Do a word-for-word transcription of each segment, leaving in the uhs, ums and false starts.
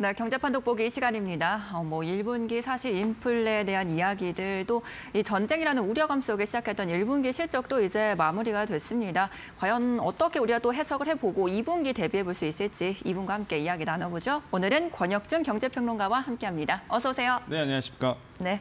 네, 경제판 돋보기 시간입니다. 어, 뭐 일 분기 사실 인플레에 대한 이야기들 또 이 전쟁이라는 우려감 속에 시작했던 일 분기 실적도 이제 마무리가 됐습니다. 과연 어떻게 우리가 또 해석을 해보고 이 분기 대비해 볼 수 있을지 이분과 함께 이야기 나눠보죠. 오늘은 권혁준 경제평론가와 함께합니다. 어서 오세요. 네, 안녕하십니까. 네.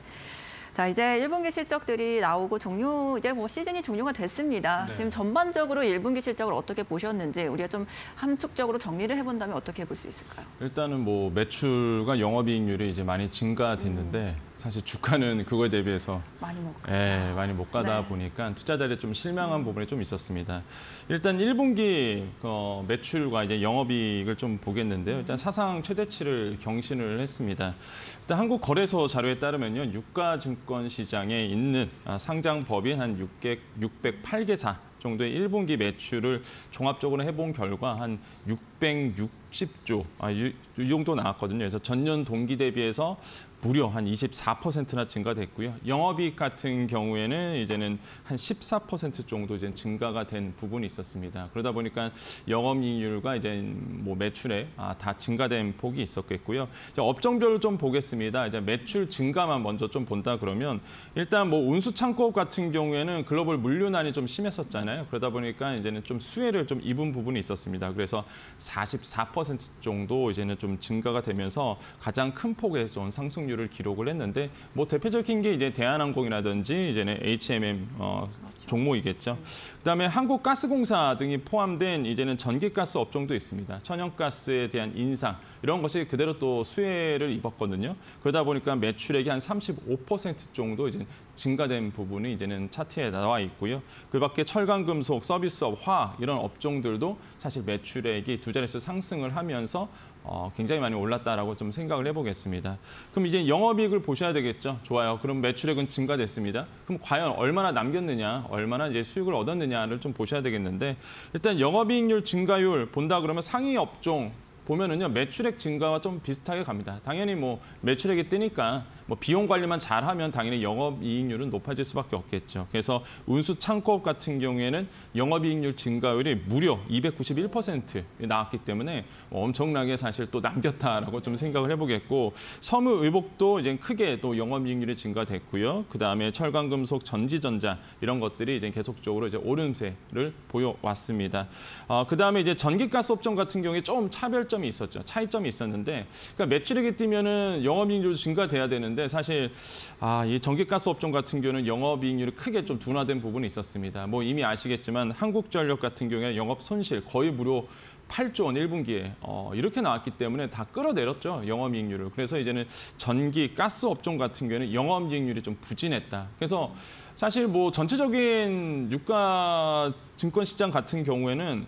자, 이제 일 분기 실적들이 나오고 종료 이제 뭐 시즌이 종료가 됐습니다. 네. 지금 전반적으로 일 분기 실적을 어떻게 보셨는지 우리가 좀 함축적으로 정리를 해본다면 어떻게 볼 수 있을까요? 일단은 뭐 매출과 영업이익률이 이제 많이 증가됐는데 음. 사실 주가는 그거에 대비해서 많이 못 가다, 예, 많이 못 가다 네. 보니까 투자자들이 좀 실망한 음. 부분이 좀 있었습니다. 일단 일 분기 어, 매출과 이제 영업이익을 좀 보겠는데요. 일단 사상 최대치를 경신을 했습니다. 일단 한국 거래소 자료에 따르면요, 유가 증 시장에 있는 상장 법인 한 육백, 육백팔 개사 정도의 일 분기 매출을 종합적으로 해본 결과 한 육백육십 조 아, 이, 이 정도 나왔거든요. 그래서 전년 동기 대비해서 무려 한 이십사 퍼센트나 증가됐고요. 영업이익 같은 경우에는 이제는 한 십사 퍼센트 정도 이제 증가가 된 부분이 있었습니다. 그러다 보니까 영업이익률과 이제 뭐 매출에 아, 다 증가된 폭이 있었겠고요. 이제 업종별로 좀 보겠습니다. 이제 매출 증가만 먼저 좀 본다 그러면 일단 뭐 온수창고업 같은 경우에는 글로벌 물류난이 좀 심했었잖아요. 그러다 보니까 이제는 좀 수혜를 좀 입은 부분이 있었습니다. 그래서 사십사 퍼센트 정도 이제는 좀 증가가 되면서 가장 큰 폭에서 온 상승 를 기록을 했는데 뭐 대표적인 게 이제 대한항공이라든지 이제는 에이치엠엠 어, 종목이겠죠. 그다음에 한국가스공사 등이 포함된 이제는 전기가스 업종도 있습니다. 천연가스에 대한 인상 이런 것이 그대로 또 수혜를 입었거든요. 그러다 보니까 매출액이 한 삼십오 퍼센트 정도 이제 증가된 부분이 이제는 차트에 나와 있고요. 그밖에 철강금속, 서비스업, 화학 이런 업종들도 사실 매출액이 두 자릿수 상승을 하면서 어, 굉장히 많이 올랐다라고 좀 생각을 해보겠습니다. 그럼 이제 영업이익을 보셔야 되겠죠. 좋아요. 그럼 매출액은 증가됐습니다. 그럼 과연 얼마나 남겼느냐, 얼마나 이제 수익을 얻었느냐를 좀 보셔야 되겠는데 일단 영업이익률 증가율 본다 그러면 상위 업종 보면은요 매출액 증가와 좀 비슷하게 갑니다. 당연히 뭐 매출액이 뜨니까 뭐 비용 관리만 잘하면 당연히 영업이익률은 높아질 수밖에 없겠죠. 그래서 운수창고업 같은 경우에는 영업이익률 증가율이 무려 이백구십일 퍼센트 나왔기 때문에 엄청나게 사실 또 남겼다라고 좀 생각을 해보겠고 섬유의복도 이제 크게 또 영업이익률이 증가됐고요. 그 다음에 철강금속, 전지전자 이런 것들이 이제 계속적으로 이제 오름세를 보여왔습니다. 어, 그 다음에 이제 전기가스 업종 같은 경우에 좀 차별점이 있었죠. 차이점이 있었는데 그러니까 매출액이 뛰면은 영업이익률 증가돼야 되는데. 사실 아, 이 전기가스 업종 같은 경우는 영업이익률이 크게 좀 둔화된 부분이 있었습니다. 뭐 이미 아시겠지만 한국전력 같은 경우에는 영업 손실 거의 무료 팔 조 원 일 분기에 어, 이렇게 나왔기 때문에 다 끌어내렸죠. 영업이익률을. 그래서 이제는 전기, 가스 업종 같은 경우에는 영업이익률이 좀 부진했다. 그래서 사실 뭐 전체적인 유가 증권시장 같은 경우에는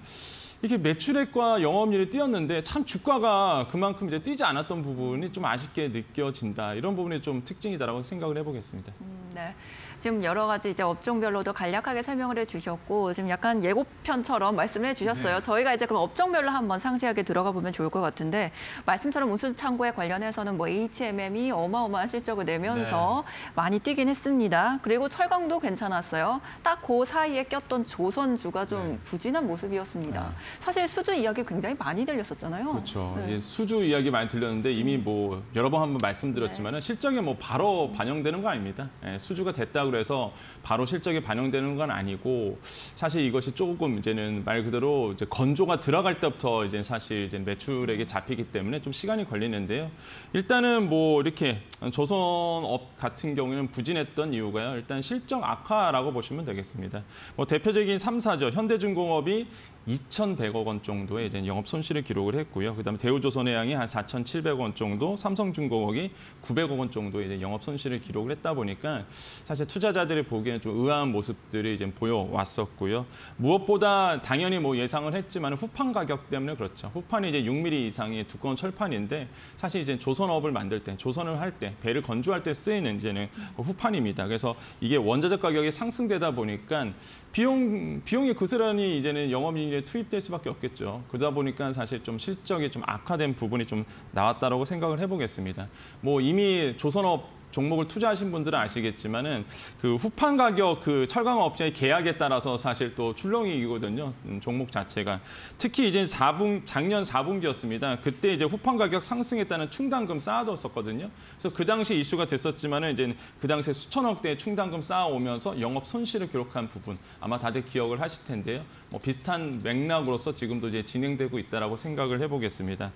이게 매출액과 영업률이 뛰었는데 참 주가가 그만큼 이제 뛰지 않았던 부분이 좀 아쉽게 느껴진다. 이런 부분이 좀 특징이다라고 생각을 해보겠습니다. 음, 네. 지금 여러 가지 이제 업종별로도 간략하게 설명을 해주셨고 지금 약간 예고편처럼 말씀을 해주셨어요. 네. 저희가 이제 그럼 업종별로 한번 상세하게 들어가 보면 좋을 것 같은데 말씀처럼 운수창고에 관련해서는 뭐 에이치엠엠이 어마어마한 실적을 내면서 네. 많이 뛰긴 했습니다. 그리고 철강도 괜찮았어요. 딱 그 사이에 꼈던 조선주가 좀 네. 부진한 모습이었습니다. 네. 사실 수주 이야기 굉장히 많이 들렸었잖아요. 그렇죠. 네. 수주 이야기 많이 들렸는데 이미 뭐 여러 번 한번 말씀드렸지만은 실적에 뭐 바로 반영되는 거 아닙니다. 수주가 됐다. 그래서 바로 실적이 반영되는 건 아니고 사실 이것이 조금 이제는 말 그대로 이제 건조가 들어갈 때부터 이제 사실 이제 매출액이 잡히기 때문에 좀 시간이 걸리는데요. 일단은 뭐 이렇게 조선업 같은 경우에는 부진했던 이유가요. 일단 실적 악화라고 보시면 되겠습니다. 뭐 대표적인 삼 사죠. 현대중공업이 이천백억 원 정도의 이제 영업 손실을 기록을 했고요. 그다음에 대우조선해양이 한 사천칠백억 원 정도, 삼성중공업이 구백억 원 정도의 이제 영업 손실을 기록을 했다 보니까 사실 투자자들이 보기에는 좀 의아한 모습들이 이제 보여왔었고요. 무엇보다 당연히 뭐 예상을 했지만 후판 가격 때문에 그렇죠. 후판이 이제 육 밀리미터 이상의 두꺼운 철판인데 사실 이제 조선업을 만들 때, 조선을 할 때, 배를 건조할 때 쓰이는 이제는 후판입니다. 그래서 이게 원자재 가격이 상승되다 보니까 비용 비용이 그스란히 이제는 영업이익 투입될 수밖에 없겠죠. 그러다 보니까 사실 좀 실적이 좀 악화된 부분이 좀 나왔다라고 생각을 해보겠습니다. 뭐 이미 조선업 종목을 투자하신 분들은 아시겠지만은 그 후판 가격 그 철강업자의 계약에 따라서 사실 또 출렁이거든요. 종목 자체가 특히 이제 사분 작년 사분기였습니다. 그때 이제 후판 가격 상승에 따른 충당금 쌓아뒀었거든요. 그래서 그 당시 이슈가 됐었지만은 이제 그 당시에 수천억대의 충당금 쌓아오면서 영업 손실을 기록한 부분 아마 다들 기억을 하실 텐데요. 뭐 비슷한 맥락으로서 지금도 이제 진행되고 있다라고 생각을 해보겠습니다.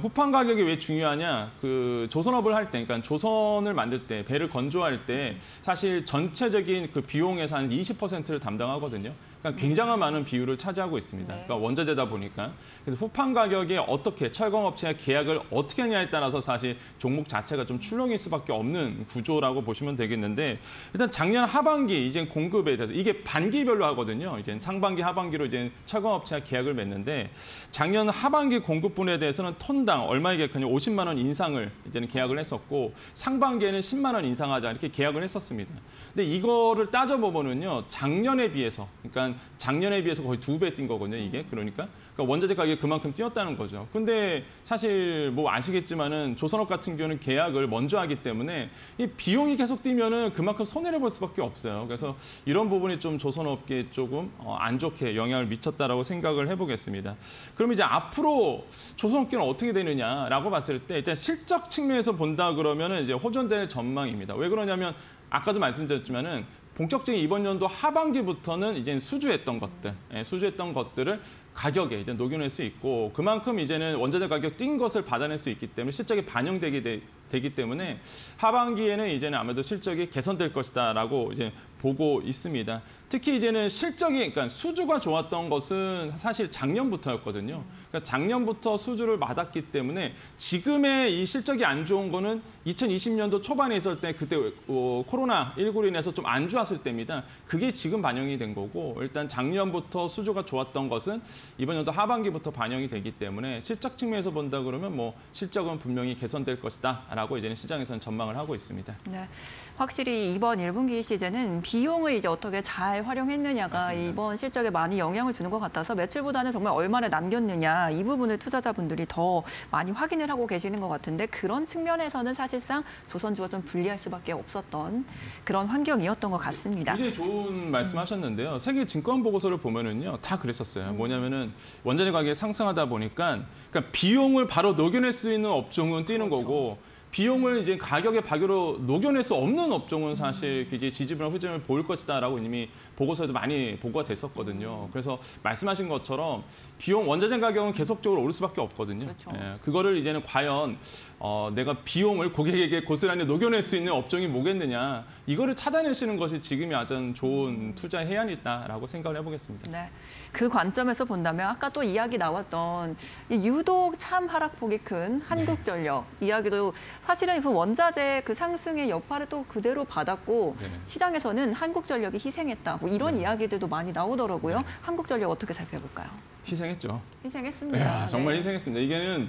후판 가격이 왜 중요하냐? 그 조선업을 할 때, 그러니까 조선을 만들 때, 배를 건조할 때 사실 전체적인 그 비용에서 한 이십 퍼센트를 담당하거든요. 그러니까 굉장히 많은 비율을 차지하고 있습니다. 그러니까 원자재다 보니까. 그래서 후판 가격이 어떻게, 철강업체와 계약을 어떻게 하냐에 따라서 사실 종목 자체가 좀 출렁일 수밖에 없는 구조라고 보시면 되겠는데, 일단 작년 하반기 이제 공급에 대해서, 이게 반기별로 하거든요. 이제 상반기, 하반기로 이제 철강업체와 계약을 맺는데, 작년 하반기 공급분에 대해서는 톤당 얼마에 계약하냐, 오십만 원 인상을 이제는 계약을 했었고, 상반기에는 십만 원 인상하자, 이렇게 계약을 했었습니다. 근데 이거를 따져보면요, 작년에 비해서, 그러니까 작년에 비해서 거의 두 배 뛴 거거든요, 이게. 그러니까. 그러니까 원자재 가격이 그만큼 뛰었다는 거죠. 근데 사실 뭐 아시겠지만은 조선업 같은 경우는 계약을 먼저 하기 때문에 이 비용이 계속 뛰면은 그만큼 손해를 볼 수밖에 없어요. 그래서 이런 부분이 좀 조선업계에 조금 안 좋게 영향을 미쳤다라고 생각을 해보겠습니다. 그럼 이제 앞으로 조선업계는 어떻게 되느냐라고 봤을 때 일단 실적 측면에서 본다 그러면은 이제 호전될 전망입니다. 왜 그러냐면 아까도 말씀드렸지만은 본격적인 이번 연도 하반기부터는 이제 수주했던 것들, 수주했던 것들을 가격에 이제 녹여낼 수 있고, 그만큼 이제는 원자재 가격 뛴 것을 받아낼 수 있기 때문에 실적이 반영되기 되, 되기 때문에 하반기에는 이제는 아마도 실적이 개선될 것이다라고 이제 보고 있습니다. 특히 이제는 실적이, 그러니까 수주가 좋았던 것은 사실 작년부터였거든요. 그러니까 작년부터 수주를 받았기 때문에 지금의 이 실적이 안 좋은 거는 이천이십 년도 초반에 있을 때, 그때 어, 코로나 십구로 인해서 좀 안 좋았을 때입니다. 그게 지금 반영이 된 거고, 일단 작년부터 수주가 좋았던 것은 이번 연도 하반기부터 반영이 되기 때문에 실적 측면에서 본다 그러면 뭐 실적은 분명히 개선될 것이다라고 이제는 시장에서는 전망을 하고 있습니다. 네, 확실히 이번 일 분기 시즌은 비용을 이제 어떻게 잘 활용했느냐가 맞습니다. 이번 실적에 많이 영향을 주는 것 같아서 매출보다는 정말 얼마나 남겼느냐, 이 부분을 투자자분들이 더 많이 확인을 하고 계시는 것 같은데, 그런 측면에서는 사실상 조선주가 좀 불리할 수밖에 없었던 그런 환경이었던 것 같습니다. 굉장히 좋은 말씀하셨는데요. 세계 증권 보고서를 보면은요, 다 그랬었어요. 뭐냐면 원자재 가격이 상승하다 보니까, 그러니까 비용을 바로 녹여낼 수 있는 업종은 뛰는 그렇죠. 거고, 비용을 이제 가격의 박유로 녹여낼 수 없는 업종은 사실 이제 지지부진한 흐름을 보일 것이다라고 이미 보고서에도 많이 보고가 됐었거든요. 그래서 말씀하신 것처럼 비용, 원자재 가격은 계속적으로 오를 수밖에 없거든요. 그렇죠. 예, 그거를 이제는 과연 어, 내가 비용을 고객에게 고스란히 녹여낼 수 있는 업종이 뭐겠느냐, 이거를 찾아내시는 것이 지금이 아주 좋은 투자 해안이다라고 생각을 해보겠습니다. 네, 그 관점에서 본다면 아까 또 이야기 나왔던 유독 참 하락폭이 큰 한국전력 네. 이야기도. 사실은 그 원자재 그 상승의 여파를 또 그대로 받았고 네네. 시장에서는 한국전력이 희생했다, 뭐 이런 네. 이야기들도 많이 나오더라고요. 네. 한국전력 어떻게 살펴볼까요? 희생했죠. 희생했습니다. 이야, 정말 네. 희생했습니다. 이게는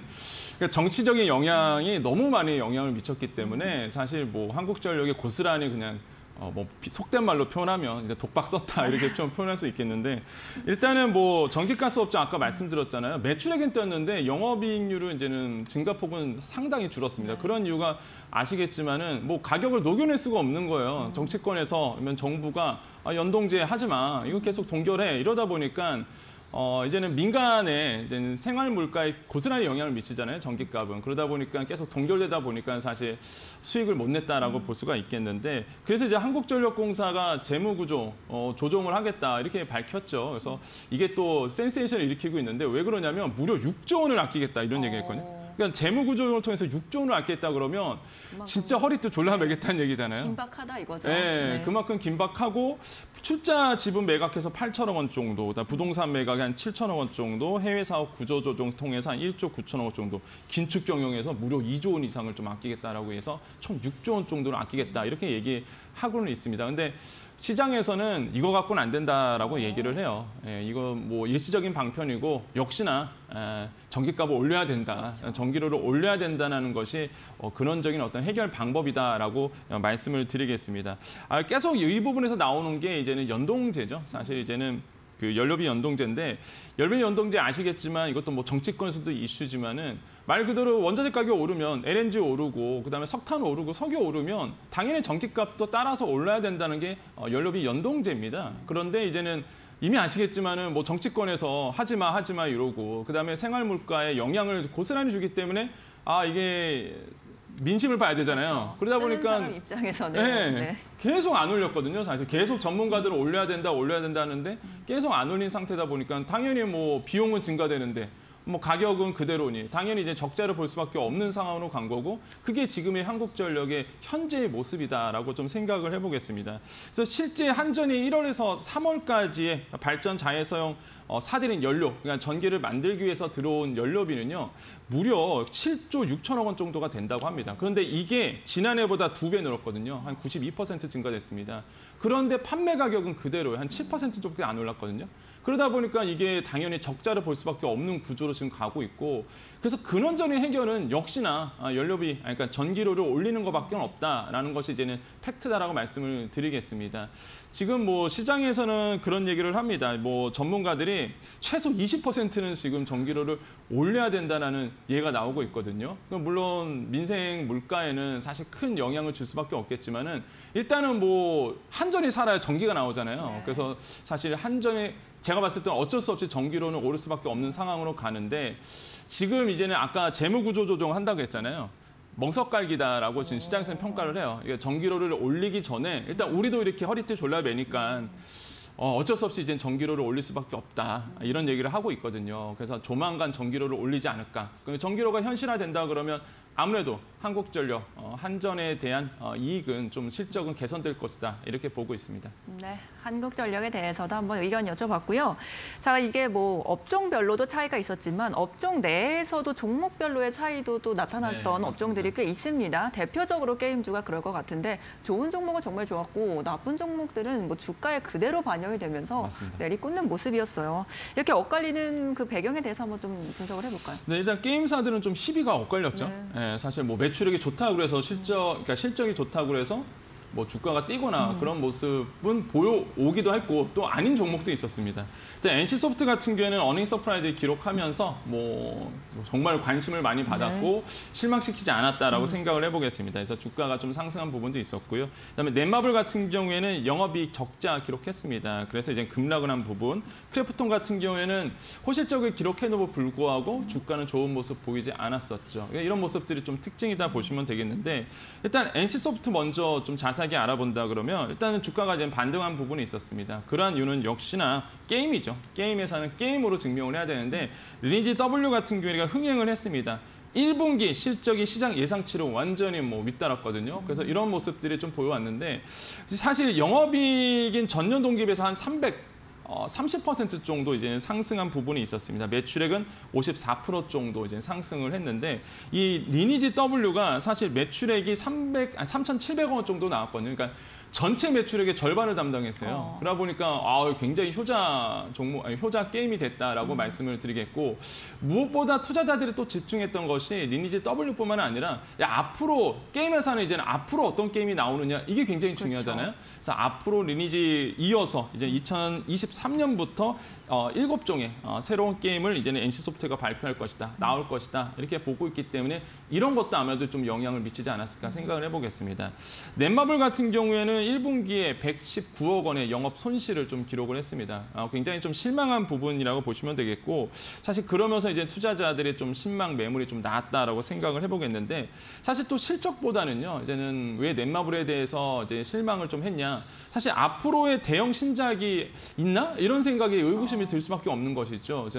그러니까 정치적인 영향이 너무 많이 영향을 미쳤기 때문에 사실 뭐 한국전력이 고스란히 그냥 어, 뭐 속된 말로 표현하면 이제 독박 썼다 이렇게 좀 표현할 수 있겠는데, 일단은 뭐 전기가스 업종 아까 말씀드렸잖아요. 매출액은 뛰었는데 영업이익률은 이제는 증가폭은 상당히 줄었습니다. 그런 이유가 아시겠지만은 뭐 가격을 녹여낼 수가 없는 거예요. 정치권에서 정부가 아, 연동제 하지 마, 이거 계속 동결해, 이러다 보니까 어, 이제는 민간의 이제는 생활 물가에 고스란히 영향을 미치잖아요, 전기값은. 그러다 보니까 계속 동결되다 보니까 사실 수익을 못 냈다라고 음. 볼 수가 있겠는데, 그래서 이제 한국전력공사가 재무구조 어, 조정을 하겠다 이렇게 밝혔죠. 그래서 이게 또 센세이션을 일으키고 있는데, 왜 그러냐면 무려 육조 원을 아끼겠다 이런 어. 얘기했거든요. 그러니까 재무구조를 통해서 육조 원을 아끼겠다 그러면 진짜 허리띠 졸라 매겠다는 얘기잖아요. 긴박하다 이거죠. 네, 네. 그만큼 긴박하고 출자 지분 매각해서 팔천억 원 정도, 부동산 매각에 한 칠천억 원 정도, 해외 사업 구조 조정 통해서 한 일조 구천억 원 정도, 긴축 경영에서 무려 이조 원 이상을 좀 아끼겠다라고 해서 총 육조 원 정도를 아끼겠다 이렇게 얘기하고는 있습니다. 근데 시장에서는 이거 갖고는 안 된다라고 얘기를 해요. 예, 이거 뭐 일시적인 방편이고 역시나 에, 전기값을 올려야 된다, 그렇죠. 전기료를 올려야 된다는 것이 어, 근원적인 어떤 해결 방법이다라고 말씀을 드리겠습니다. 아, 계속 이 부분에서 나오는 게 이제는 연동제죠. 사실 이제는 그 연료비 연동제인데, 연료비 연동제 아시겠지만 이것도 뭐 정치권에서도 이슈지만은 말 그대로 원자재 가격 오르면 엘엔지 오르고 그다음에 석탄 오르고 석유 오르면 당연히 전기값도 따라서 올라야 된다는 게 연료비 연동제입니다. 그런데 이제는 이미 아시겠지만은 뭐 정치권에서 하지마 하지마 이러고 그다음에 생활물가에 영향을 고스란히 주기 때문에 아 이게 민심을 봐야 되잖아요. 그렇죠. 그러다 보니까 사람 입장에서는 네, 네. 계속 안 올렸거든요. 사실 계속 전문가들을 올려야 된다, 올려야 된다 하는데 계속 안 올린 상태다 보니까 당연히 뭐 비용은 증가되는데 뭐 가격은 그대로니 당연히 이제 적자를 볼 수밖에 없는 상황으로 간 거고 그게 지금의 한국전력의 현재의 모습이다라고 좀 생각을 해보겠습니다. 그래서 실제 한전이 일월에서 삼월까지의 발전 자회사용 사들인 연료, 그러니까 전기를 만들기 위해서 들어온 연료비는요 무려 칠조 육천억 원 정도가 된다고 합니다. 그런데 이게 지난해보다 두 배 늘었거든요. 한 구십이 퍼센트 증가됐습니다. 그런데 판매 가격은 그대로예요. 한 칠 퍼센트 정도 안 올랐거든요. 그러다 보니까 이게 당연히 적자를 볼 수밖에 없는 구조로 지금 가고 있고 그래서 근원적인 해결은 역시나 연료비, 그러니까 전기료를 올리는 것밖에 없다라는 것이 이제는 팩트다라고 말씀을 드리겠습니다. 지금 뭐 시장에서는 그런 얘기를 합니다. 뭐 전문가들이 최소 이십 퍼센트는 지금 전기료를 올려야 된다라는 얘기가 나오고 있거든요. 물론 민생 물가에는 사실 큰 영향을 줄 수밖에 없겠지만은 일단은 뭐 한전이 살아야 전기가 나오잖아요. 네. 그래서 사실 한전이 제가 봤을 때 어쩔 수 없이 전기료는 오를 수밖에 없는 상황으로 가는데 지금 이제는 아까 재무구조 조정한다고 했잖아요. 멍석갈기다라고 지금 시장에서는 평가를 해요. 전기료를 올리기 전에 일단 우리도 이렇게 허리띠 졸라매니까 어쩔 수 없이 이제 전기료를 올릴 수밖에 없다 이런 얘기를 하고 있거든요. 그래서 조만간 전기료를 올리지 않을까. 전기료가 현실화된다 그러면 아무래도 한국전력, 한전에 대한 이익은 좀 실적은 개선될 것이다 이렇게 보고 있습니다. 네, 한국전력에 대해서도 한번 의견 여쭤봤고요. 자, 이게 뭐 업종별로도 차이가 있었지만 업종 내에서도 종목별로의 차이도 또 나타났던 네, 업종들이 꽤 있습니다. 대표적으로 게임주가 그럴 것 같은데 좋은 종목은 정말 좋았고 나쁜 종목들은 뭐 주가에 그대로 반영이 되면서 맞습니다. 내리꽂는 모습이었어요. 이렇게 엇갈리는 그 배경에 대해서 한번 좀 분석을 해볼까요? 네, 일단 게임사들은 좀 희비가 엇갈렸죠. 네. 네. 사실 뭐 매출액이 좋다고 해서 실적, 그러니까 실적이 좋다고 해서 뭐 주가가 뛰거나 음. 그런 모습은 보여오기도 했고 또 아닌 종목도 있었습니다. 엔씨소프트 같은 경우에는 어닝 서프라이즈 기록하면서 뭐 정말 관심을 많이 받았고 네. 실망시키지 않았다라고 음. 생각을 해보겠습니다. 그래서 주가가 좀 상승한 부분도 있었고요. 그다음에 넷마블 같은 경우에는 영업이익 적자 기록했습니다. 그래서 이제 급락을 한 부분. 크래프톤 같은 경우에는 호실적을 기록해도 불구하고 음. 주가는 좋은 모습 보이지 않았었죠. 그러니까 이런 모습들이 좀 특징이다 보시면 되겠는데 일단 엔씨소프트 먼저 좀 자세히 알아본다 그러면 일단은 주가가 지금 반등한 부분이 있었습니다. 그러한 이유는 역시나 게임이죠. 게임 회사는 게임으로 증명을 해야 되는데 리니지 더블유 같은 경우에가 흥행을 했습니다. 일 분기 실적이 시장 예상치로 완전히 뭐 밑달았거든요. 그래서 이런 모습들이 좀 보여왔는데 사실 영업이익인 전년 동기 비해서 한 삼백, 삼십 퍼센트 정도 이제 상승한 부분이 있었습니다. 매출액은 오십사 퍼센트 정도 이제 상승을 했는데 이 리니지 W가 사실 매출액이 삼백, 삼천칠백억 원 정도 나왔거든요. 그러니까 전체 매출액의 절반을 담당했어요. 어. 그러다 보니까 아, 굉장히 효자 종목, 아니, 효자 게임이 됐다라고 음. 말씀을 드리겠고 무엇보다 투자자들이 또 집중했던 것이 리니지 W뿐만 아니라 야, 앞으로 게임 회사는 이제 앞으로 어떤 게임이 나오느냐 이게 굉장히 중요하잖아요. 그렇죠. 그래서 앞으로 리니지 이어서 이제 이천이십삼 년부터 어, 일곱 종의 어, 새로운 게임을 이제는 엔씨소프트가 발표할 것이다, 나올 것이다 이렇게 보고 있기 때문에 이런 것도 아마도 좀 영향을 미치지 않았을까 생각을 해보겠습니다. 넷마블 같은 경우에는 일 분기에 백십구억 원의 영업 손실을 좀 기록을 했습니다. 어, 굉장히 좀 실망한 부분이라고 보시면 되겠고 사실 그러면서 이제 투자자들의 좀 신망 매물이 좀 나왔다라고 생각을 해보겠는데 사실 또 실적보다는요 이제는 왜 넷마블에 대해서 이제 실망을 좀 했냐. 사실 앞으로의 대형 신작이 있나? 이런 생각이 의구심이 들 수밖에 없는 것이죠.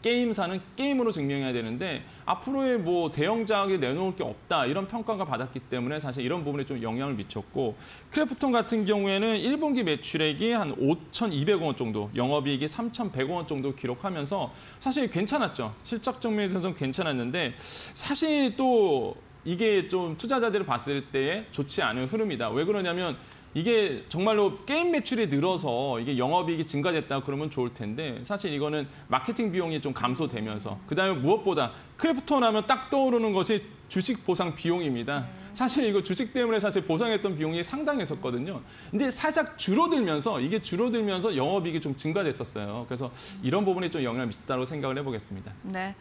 게임사는 게임으로 증명해야 되는데 앞으로의 뭐 대형작이 내놓을 게 없다. 이런 평가가 받았기 때문에 사실 이런 부분에 좀 영향을 미쳤고 크래프톤 같은 경우에는 일 분기 매출액이 한 오천이백억 원 정도, 영업이익이 삼천백억 원 정도 기록하면서 사실 괜찮았죠. 실적 측면에서는 괜찮았는데 사실 또 이게 좀 투자자들을 봤을 때 좋지 않은 흐름이다. 왜 그러냐면 이게 정말로 게임 매출이 늘어서 이게 영업이익이 증가됐다 그러면 좋을 텐데 사실 이거는 마케팅 비용이 좀 감소되면서 그다음에 무엇보다 크래프톤 하면 딱 떠오르는 것이 주식 보상 비용입니다. 사실 이거 주식 때문에 사실 보상했던 비용이 상당했었거든요. 근데 살짝 줄어들면서 이게 줄어들면서 영업이익이 좀 증가됐었어요. 그래서 이런 부분이 좀 영향을 미쳤다고 생각을 해보겠습니다. 네.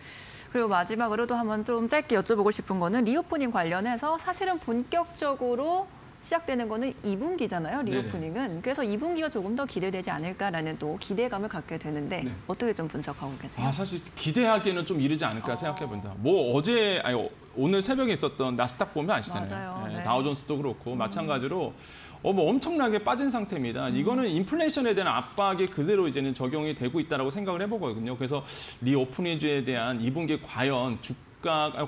그리고 마지막으로 또 한번 좀 짧게 여쭤보고 싶은 거는 리오프닝 관련해서 사실은 본격적으로 시작되는 거는 이 분기잖아요, 리오프닝은. 그래서 이 분기가 조금 더 기대되지 않을까라는 또 기대감을 갖게 되는데 네. 어떻게 좀 분석하고 계세요? 아, 사실 기대하기에는 좀 이르지 않을까 어... 생각해 본다. 뭐 어제, 아니 오늘 새벽에 있었던 나스닥 보면 아시잖아요. 네, 네. 다우존스도 그렇고 음. 마찬가지로 어, 뭐 엄청나게 빠진 상태입니다. 음. 이거는 인플레이션에 대한 압박이 그대로 이제는 적용이 되고 있다고 생각을 해보거든요. 그래서 리오프닝주에 대한 이 분기 과연 주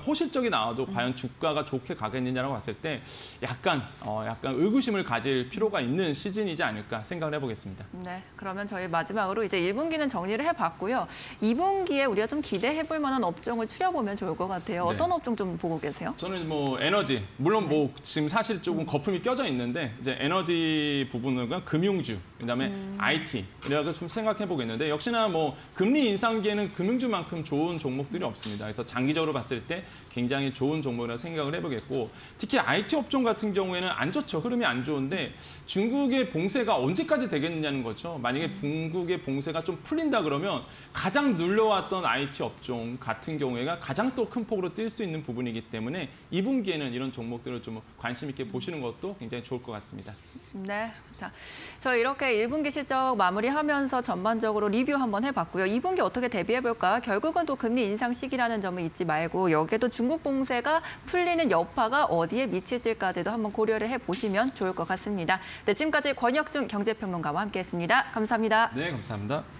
호실적이 나와도 과연 주가가 좋게 가겠느냐라고 봤을 때 약간 어, 약간 의구심을 가질 필요가 있는 시즌이지 않을까 생각을 해보겠습니다. 네, 그러면 저희 마지막으로 이제 일 분기는 정리를 해봤고요. 이 분기에 우리가 좀 기대해볼 만한 업종을 추려보면 좋을 것 같아요. 어떤 네. 업종 좀 보고 계세요? 저는 뭐 에너지, 물론 뭐 네. 지금 사실 조금 거품이 껴져 있는데 이제 에너지 부분과 금융주, 그다음에 음. 아이티 이렇게 좀 생각해보겠는데 역시나 뭐 금리 인상기에는 금융주만큼 좋은 종목들이 음. 없습니다. 그래서 장기적으로 봤을 때 굉장히 좋은 종목이라 생각을 해보겠고 특히 아이티 업종 같은 경우에는 안 좋죠. 흐름이 안 좋은데 중국의 봉쇄가 언제까지 되겠느냐는 거죠. 만약에 중국의 봉쇄가 좀 풀린다 그러면 가장 눌려왔던 아이티 업종 같은 경우에가 가장 또 큰 폭으로 뛸 수 있는 부분이기 때문에 이 분기에는 이런 종목들을 좀 관심 있게 보시는 것도 굉장히 좋을 것 같습니다. 네, 자, 저 이렇게 일 분기 실적 마무리하면서 전반적으로 리뷰 한번 해봤고요. 이 분기 어떻게 대비해볼까? 결국은 또 금리 인상 시기라는 점을 잊지 말고 여기에도 중국 봉쇄가 풀리는 여파가 어디에 미칠지까지도 한번 고려를 해보시면 좋을 것 같습니다. 네, 지금까지 권혁준 경제평론가와 함께했습니다. 감사합니다. 네, 감사합니다.